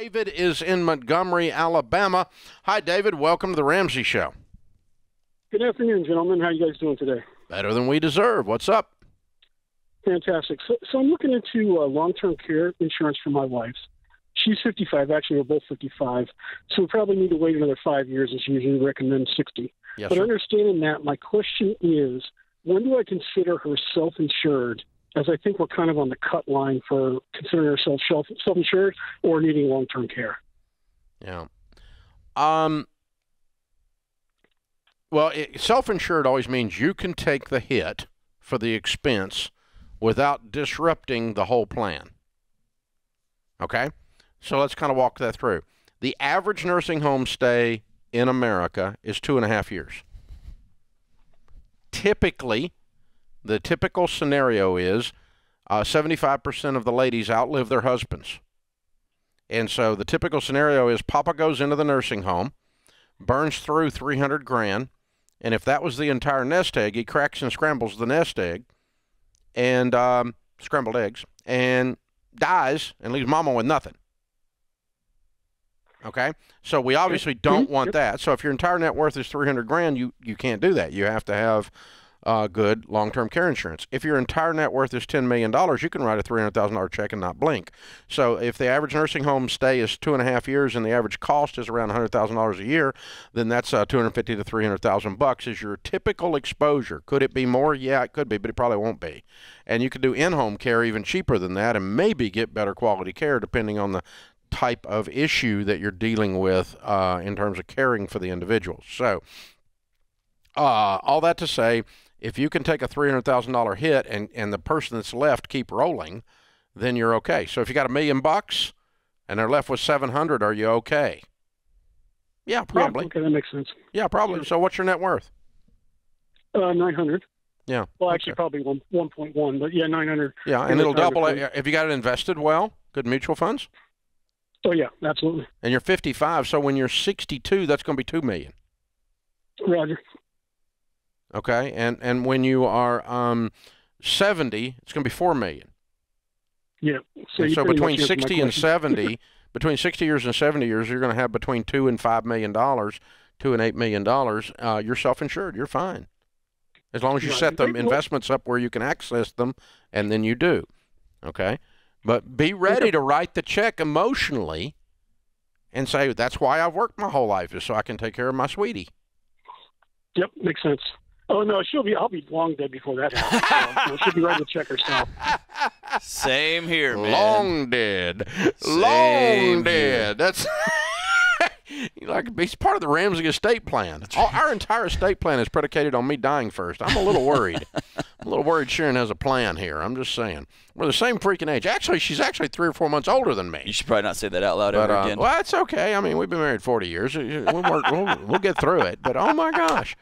David is in Montgomery, Alabama. Hi, David. Welcome to the Ramsey Show. Good afternoon, gentlemen. How are you guys doing today? Better than we deserve. What's up? Fantastic. So I'm looking into long-term care insurance for my wife. She's 55. Actually, we're both 55. So we probably need to wait another 5 years, as usually recommend 60. Yes, but sir, understanding that, my question is, when do I consider her self-insured, as I think we're kind of on the cut line for considering ourselves self-insured or needing long-term care? Yeah. Well, self-insured always means you can take the hit for the expense without disrupting the whole plan. Okay? So let's kind of walk that through. The average nursing home stay in America is 2.5 years. Typically, the typical scenario is 75% of the ladies outlive their husbands. And so the typical scenario is Papa goes into the nursing home, burns through $300,000, and if that was the entire nest egg, he cracks and scrambles the nest egg and scrambled eggs and dies and leaves mama with nothing. Okay, so we obviously don't want that. So if your entire net worth is $300,000, you can't do that. You have to have good long-term care insurance. If your entire net worth is $10 million, you can write a $300,000 check and not blink. So if the average nursing home stay is 2.5 years and the average cost is around $100,000 a year, then that's $250,000 to $300,000 is your typical exposure. Could it be more? Yeah, it could be, but it probably won't be. And you could do in-home care even cheaper than that and maybe get better quality care depending on the type of issue that you're dealing with in terms of caring for the individual. So all that to say, if you can take a $300,000 hit and the person that's left keep rolling, then you're okay. So if you got $1 million and they're left with 700, are you okay? Yeah, probably. Yeah, okay, that makes sense. Yeah, probably. So what's your net worth? 900. Yeah. Well, actually, probably 1.1, but yeah, 900. Yeah, and it'll double. Have you got it invested well? Good mutual funds? Oh yeah, absolutely. And you're 55, so when you're 62, that's going to be $2 million. Roger. Okay, and when you are 70, it's going to be $4 million. Yeah. So between 60 and 70, between 60 years and 70 years, you're going to have between $2 and $5 million, $2 and $8 million. You're self-insured. You're fine, as long as you set them investments up where you can access them, and then you do. Okay, but be ready to write the check emotionally, and say that's why I've worked my whole life is so I can take care of my sweetie. Yep, makes sense. Oh, no, I'll be long dead before that happens. So she'll be writing a check herself. Same here, man. Long dead. Long dead. That's like, it's part of the Ramsey estate plan. Our entire estate plan is predicated on me dying first. I'm a little worried. I'm a little worried Sharon has a plan here. I'm just saying. We're the same freaking age. Actually, she's actually 3 or 4 months older than me. You should probably not say that out loud ever again. Well, that's okay. I mean, we've been married 40 years. We'll get through it. But, oh, my gosh.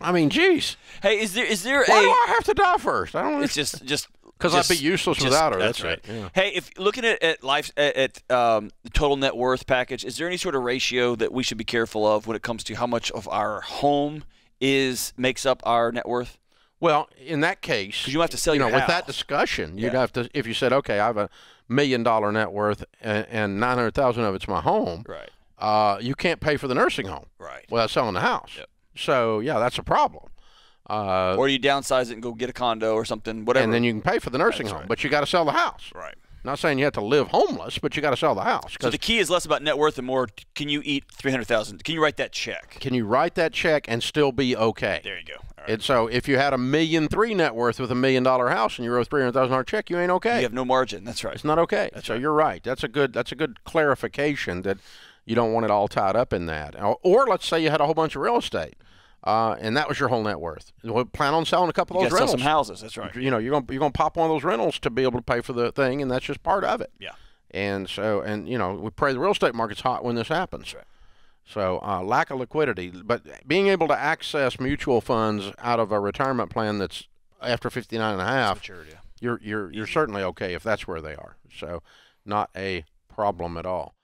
I mean, geez. Hey, is there why do I have to die first? I don't. It's just because I'd be useless without her. That's right. Yeah. Hey, if looking at life at the total net worth package, is there any sort of ratio that we should be careful of when it comes to how much of our home makes up our net worth? Well, in that case, because you have to sell your house. With that discussion, you'd have to, if you said, okay, I have a $1 million net worth and 900,000 of it's my home. Right. You can't pay for the nursing home. Right. Without selling the house. Yep. So, yeah, that's a problem. Or you downsize it and go get a condo or something, whatever. And then you can pay for the nursing home, but you got to sell the house. Right. Not saying you have to live homeless, but you got to sell the house. So the key is less about net worth and more, can you eat $300,000? Can you write that check? Can you write that check and still be okay? There you go. All right. And so if you had $1.3 million net worth with $1 million house and you wrote $300,000 check, you ain't okay. You have no margin. That's right. It's not okay. That's right. You're right. That's a good clarification that you don't want it all tied up in that. Or let's say you had a whole bunch of real estate. And that was your whole net worth. We'll plan on selling a couple of those rentals. Sell some houses, that's right. You know, you're gonna pop one of those rentals to be able to pay for the thing, and that's just part of it. Yeah. And so, and you know, we pray the real estate market's hot when this happens. Right. So lack of liquidity, but being able to access mutual funds out of a retirement plan that's after 59 and a half, you're certainly okay if that's where they are. So not a problem at all.